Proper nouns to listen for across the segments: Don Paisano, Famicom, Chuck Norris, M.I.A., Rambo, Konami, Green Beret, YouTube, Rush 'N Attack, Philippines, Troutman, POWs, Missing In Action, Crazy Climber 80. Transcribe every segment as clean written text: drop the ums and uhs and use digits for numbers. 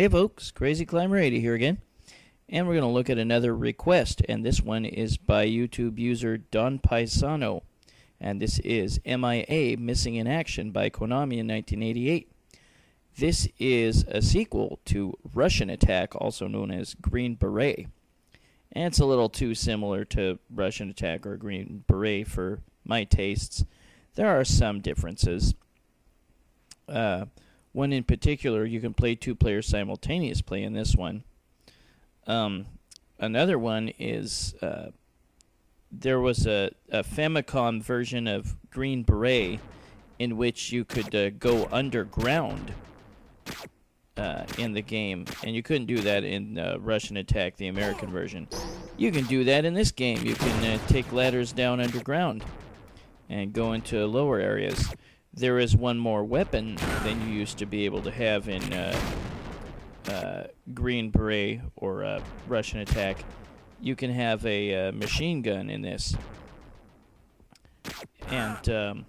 Hey folks, Crazy Climber 80 here again, and we're going to look at another request, and this one is by YouTube user Don Paisano, and this is M.I.A. Missing in Action by Konami in 1988. This is a sequel to Rush 'N Attack, also known as Green Beret, and it's a little too similar to Rush 'N Attack or Green Beret for my tastes. There are some differences. One in particular, you can play two players simultaneously in this one. Another one is there was a Famicom version of Green Beret in which you could go underground in the game, and you couldn't do that in Rush 'N Attack, the American version. You can do that in this game. You can take ladders down underground and go into lower areas. There is one more weapon than you used to be able to have in Green Beret or Rush 'N Attack. You can have a machine gun in this, and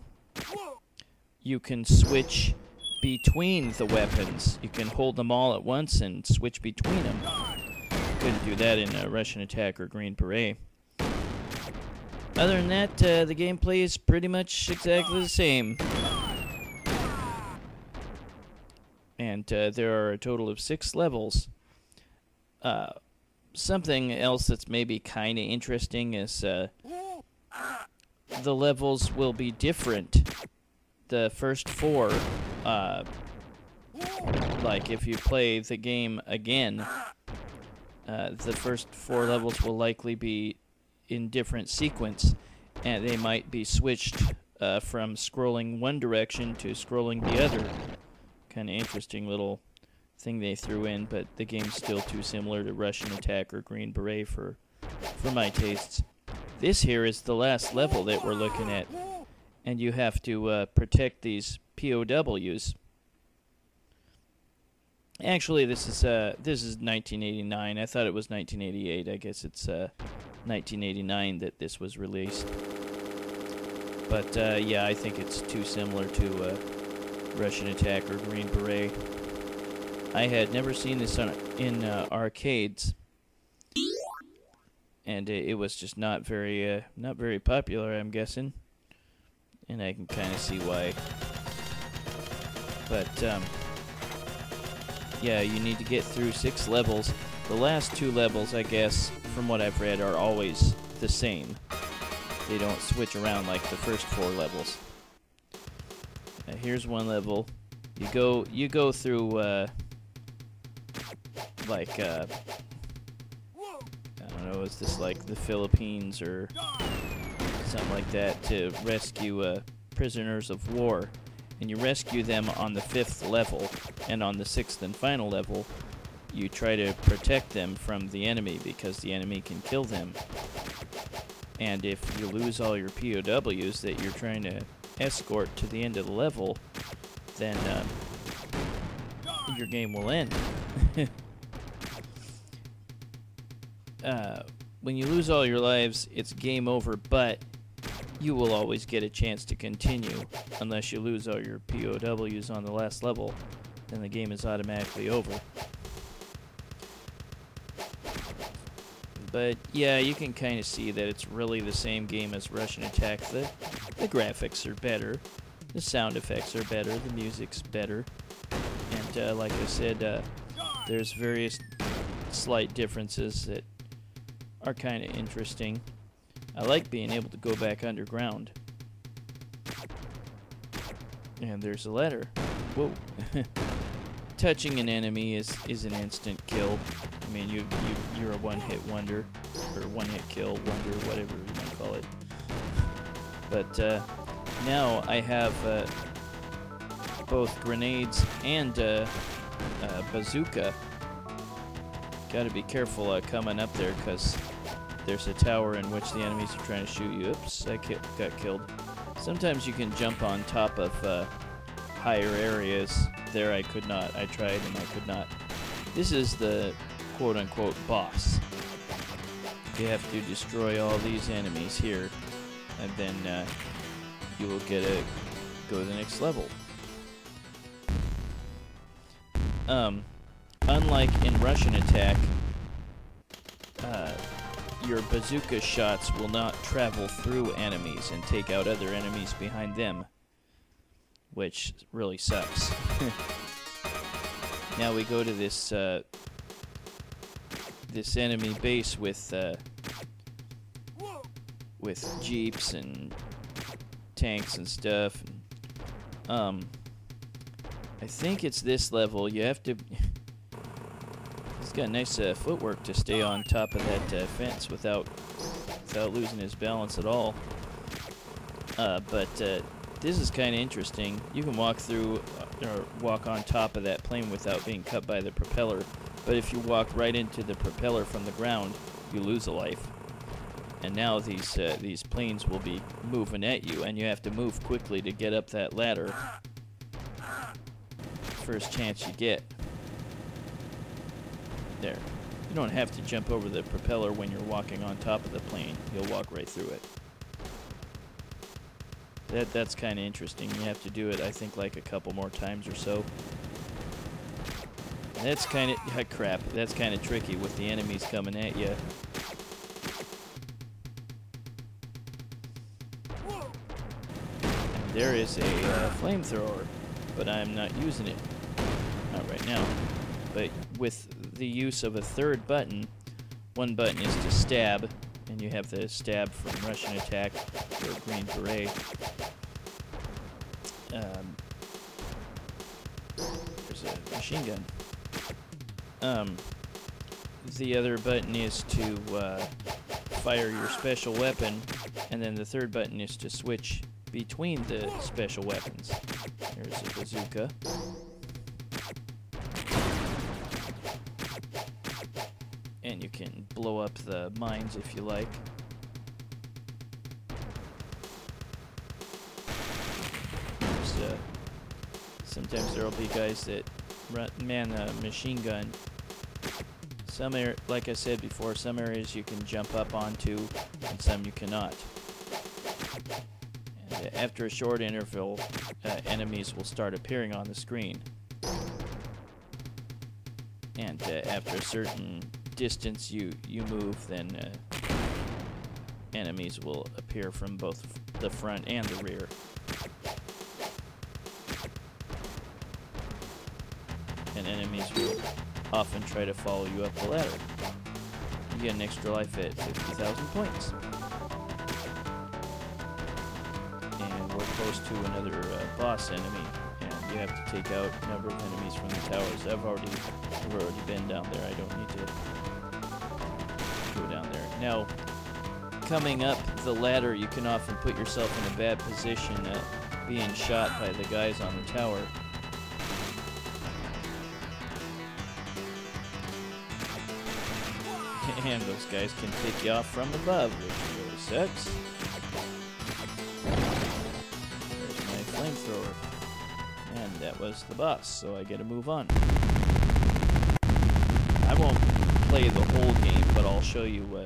you can switch between the weapons. You can hold them all at once and switch between them. You couldn't do that in Rush 'N Attack or Green Beret. Other than that, the gameplay is pretty much exactly the same. And there are a total of 6 levels. Something else that's maybe kind of interesting is the levels will be different. The first 4, like if you play the game again, the first 4 levels will likely be in different sequence, and they might be switched from scrolling one direction to scrolling the other. Kind of interesting little thing they threw in, but the game's still too similar to Rush 'N Attack or Green Beret for my tastes. This here is the last level that we're looking at, and you have to protect these POWs. Actually, this is 1989. I thought it was 1988. I guess it's 1989 that this was released, but yeah, I think it's too similar to Rush 'N Attack or Green Beret. I had never seen this in arcades, and it was just not very popular, I'm guessing, and I can kind of see why. But yeah, you need to get through 6 levels. The last 2 levels, I guess, from what I've read, are always the same. They don't switch around like the first 4 levels. Now here's one level. You go through like I don't know, is this like the Philippines or something like that, to rescue prisoners of war, and you rescue them on the 5th level, and on the 6th and final level you try to protect them from the enemy, because the enemy can kill them. And if you lose all your POWs that you're trying to escort to the end of the level, then your game will end. When you lose all your lives, it's game over, but you will always get a chance to continue, unless you lose all your POWs on the last level, then the game is automatically over. But yeah, you can kind of see that it's really the same game as Rush 'N Attack. The graphics are better, the sound effects are better, the music's better, and like I said, there's various slight differences that are kind of interesting. I like being able to go back underground. And there's a ladder. Whoa. Touching an enemy is an instant kill. I mean, you're a one-hit wonder, or one-hit kill wonder, whatever you want to call it. But now I have both grenades and bazooka. Got to be careful coming up there, because there's a tower in which the enemies are trying to shoot you. Oops, I got killed. Sometimes you can jump on top of higher areas. There I could not. I tried and I could not. This is the quote-unquote boss. You have to destroy all these enemies here, and then you will go to the next level. unlike in Rush 'N Attack, your bazooka shots will not travel through enemies and take out other enemies behind them, which really sucks. Now we go to this this enemy base with jeeps and tanks and stuff. I think it's this level. You have to. He's got nice footwork to stay on top of that fence without losing his balance at all. But this is kind of interesting. You can walk through or walk on top of that plane without being cut by the propeller. But if you walk right into the propeller from the ground, you lose a life. And now these planes will be moving at you, and you have to move quickly to get up that ladder. First chance you get. There. You don't have to jump over the propeller when you're walking on top of the plane. You'll walk right through it. That's kind of interesting. You have to do it, I think, like a couple more times or so. And that's kind of... ah, crap. That's kind of tricky with the enemies coming at you. There is a flamethrower, but I'm not using it. Not right now. But with the use of a third button, one button is to stab, and you have the stab from Rush 'N Attack or Green Beret. There's a machine gun. The other button is to fire your special weapon, and then the third button is to switch between the special weapons. There's a bazooka. And you can blow up the mines if you like. Sometimes there'll be guys that man a machine gun. Like I said before, some areas you can jump up onto and some you cannot. And after a short interval, enemies will start appearing on the screen. And after a certain distance you move, then enemies will appear from both the front and the rear. And enemies will often try to follow you up the ladder. You get an extra life at 50,000 points. And we're close to another boss enemy, and you have to take out a number of enemies from the towers. I've already been down there. I don't need to go down there. Now, coming up the ladder, you can often put yourself in a bad position at being shot by the guys on the tower. And those guys can pick you off from above, which really sucks. There's my flamethrower. And that was the boss, so I get to move on. I won't play the whole game, but I'll show you,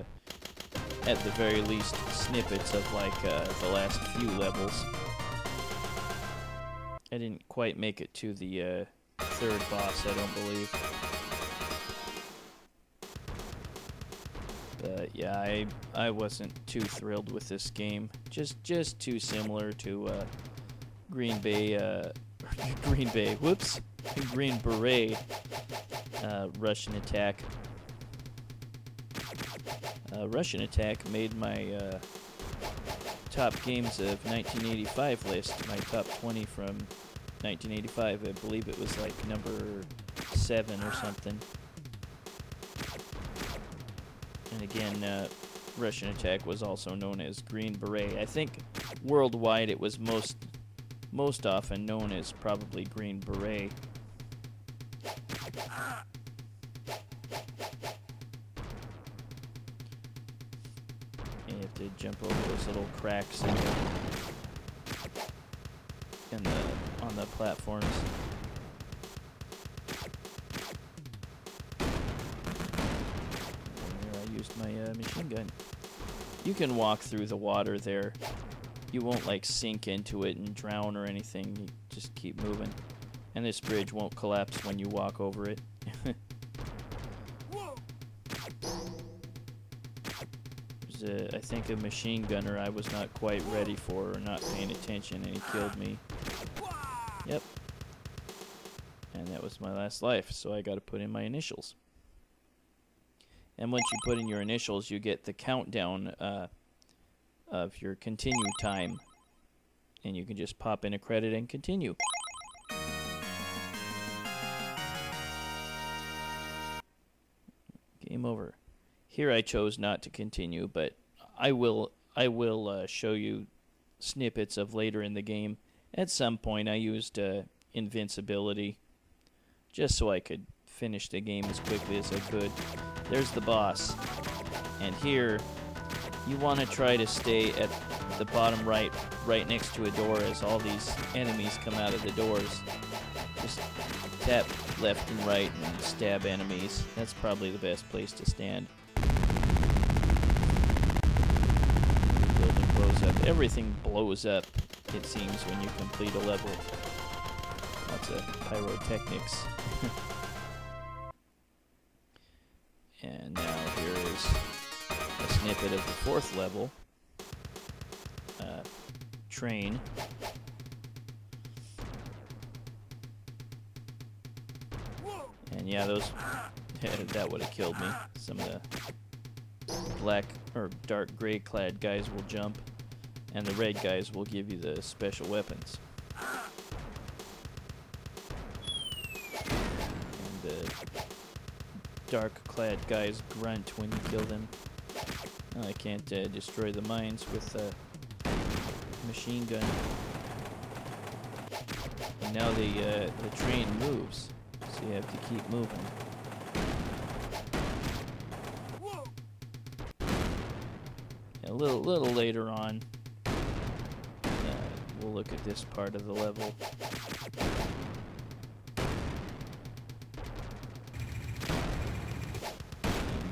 at the very least, snippets of, like, the last few levels. I didn't quite make it to the third boss, I don't believe. But yeah, I wasn't too thrilled with this game. Just too similar to Green Beret. Rush 'N Attack. Rush 'N Attack made my top games of 1985 list, my top 20 from 1985. I believe it was like number 7 or something. And again, Rush 'N Attack was also known as Green Beret. I think worldwide it was most often known as probably Green Beret. You have to jump over those little cracks on the platforms. And I used my machine gun. You can walk through the water there. You won't like sink into it and drown or anything. You just keep moving. And this bridge won't collapse when you walk over it. I think, a machine gunner I was not quite ready for or not paying attention, and he killed me. Yep. And that was my last life, so I got to put in my initials. And once you put in your initials, you get the countdown of your continue time. And you can just pop in a credit and continue. Game over. Here I chose not to continue, but I will show you snippets of later in the game. At some point I used invincibility just so I could finish the game as quickly as I could. There's the boss, and here you want to try to stay at the bottom right next to a door as all these enemies come out of the doors. Just tap left and right and stab enemies. That's probably the best place to stand. The building blows up. Everything blows up, it seems, when you complete a level. Lots of pyrotechnics. And now here is a snippet of the fourth level. Train. And yeah, those that would have killed me. Some of the black or dark gray clad guys will jump, and the red guys will give you the special weapons. And the dark clad guys grunt when you kill them. Oh, I can't destroy the mines with the machine gun. And now the train moves, so you have to keep moving. And a little later on, we'll look at this part of the level.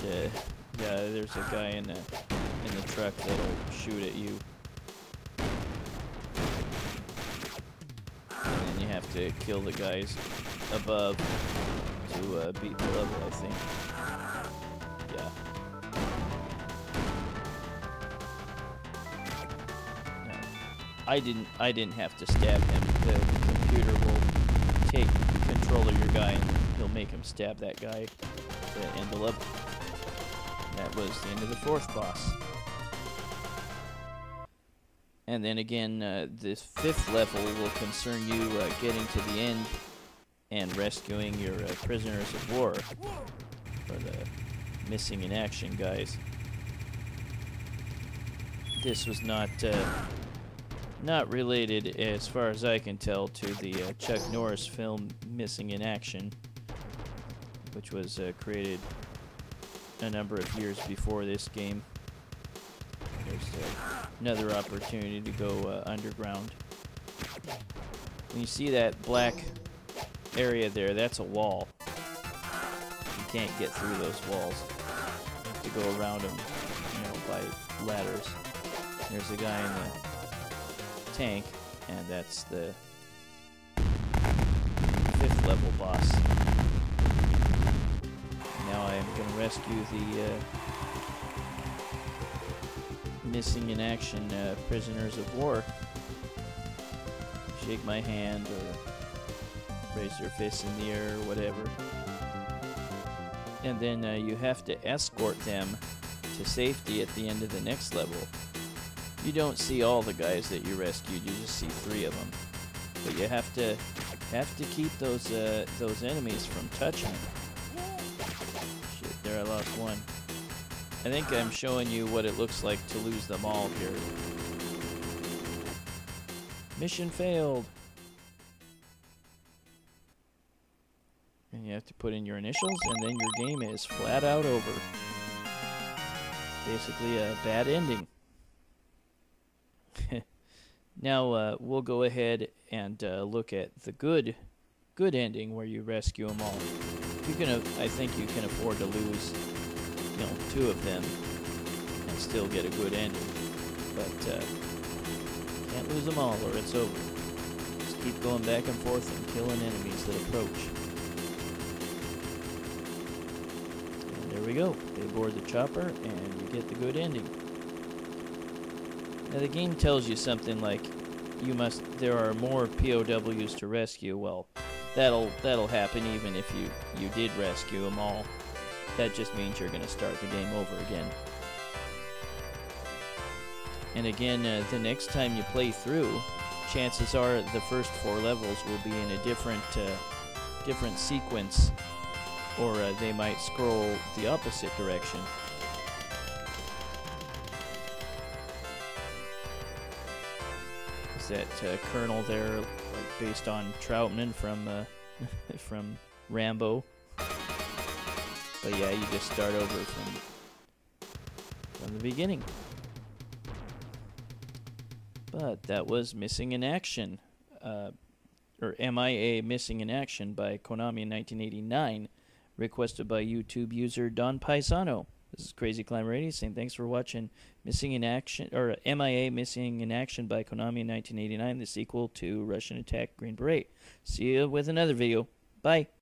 And yeah, there's a guy in the truck that'll shoot at you. And then you have to kill the guys above to beat the level, I think. Yeah. No. I didn't have to stab him. The computer will take control of your guy and he'll make him stab that guy to end the level. That was the end of the fourth boss. And then again, this fifth level will concern you getting to the end and rescuing your prisoners of war, or the missing in action guys. This was not related, as far as I can tell, to the Chuck Norris film Missing in Action, which was created a number of years before this game. There's another opportunity to go underground. When you see that black area there, that's a wall. You can't get through those walls. You have to go around them, you know, by ladders. There's a guy in the tank, and that's the fifth level boss. Now I am going to rescue the missing in action prisoners of war. Shake my hand, or raise your fist in the air, or whatever. And then you have to escort them to safety at the end of the next level. You don't see all the guys that you rescued, you just see three of them. But you have to keep those enemies from touching them. Shit, there I lost one. I think I'm showing you what it looks like to lose them all here. Mission failed. And you have to put in your initials, and then your game is flat out over. Basically a bad ending. Now we'll go ahead and look at the good ending, where you rescue them all. You can, I think you can afford to lose, you know, two of them and still get a good ending. But can't lose them all or it's over. Just keep going back and forth and killing enemies that approach. There we go. They board the chopper, and you get the good ending. Now the game tells you something like, there are more POWs to rescue. Well, that'll happen even if you did rescue them all. That just means you're gonna start the game over again. And again, the next time you play through, chances are the first 4 levels will be in a different sequence, or they might scroll the opposite direction. Is that Colonel there, like, based on Troutman from from Rambo? But yeah, you just start over from the beginning. But that was Missing in Action, or M.I.A. Missing in Action by Konami in 1989, requested by YouTube user Don Paisano. This is Crazy Climber 80 saying thanks for watching Missing in Action, or M.I.A. Missing in Action by Konami in 1989, the sequel to Rush 'N Attack Green Beret. See you with another video. Bye.